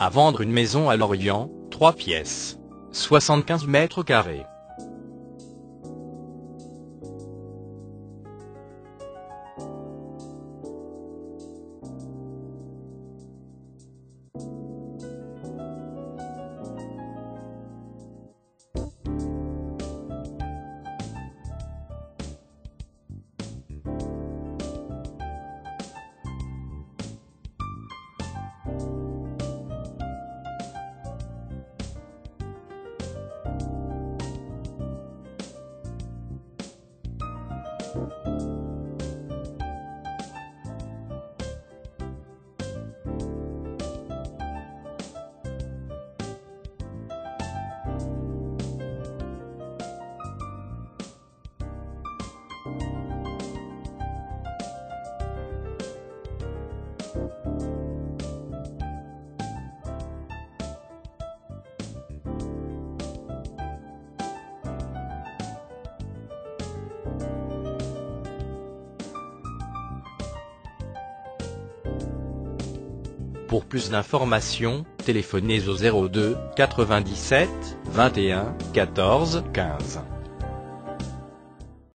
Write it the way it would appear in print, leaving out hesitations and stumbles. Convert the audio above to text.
à vendre une maison à Lorient, 3 pièces, 75 mètres carrés. Pour plus d'informations, téléphonez au 02 97 21 14 15.